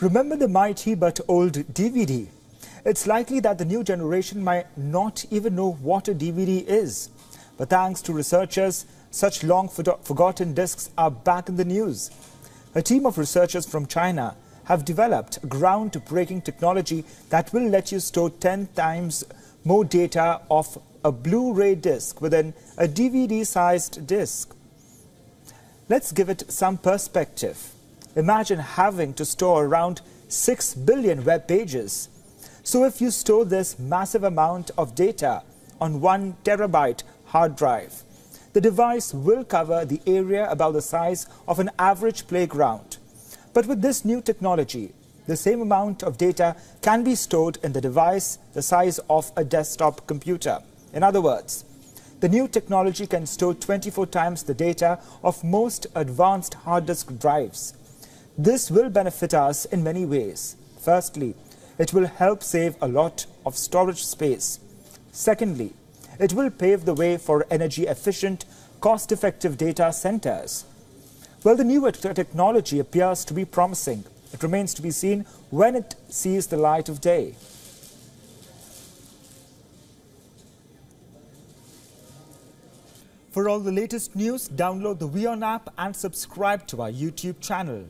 Remember the mighty but old DVD? It's likely that the new generation might not even know what a DVD is. But thanks to researchers, such long forgotten discs are back in the news. A team of researchers from China have developed a groundbreaking technology that will let you store 10 times more data of a Blu-ray disc within a DVD-sized disc. Let's give it some perspective. Imagine having to store around 6 billion web pages. So if you store this massive amount of data on 1 terabyte hard drive, the device will cover the area about the size of an average playground. But with this new technology, the same amount of data can be stored in the device the size of a desktop computer. In other words, the new technology can store 24 times the data of most advanced hard disk drives. This will benefit us in many ways. Firstly, it will help save a lot of storage space. Secondly, it will pave the way for energy-efficient, cost-effective data centers. Well, the newer technology appears to be promising. It remains to be seen when it sees the light of day. For all the latest news, download the WION app and subscribe to our YouTube channel.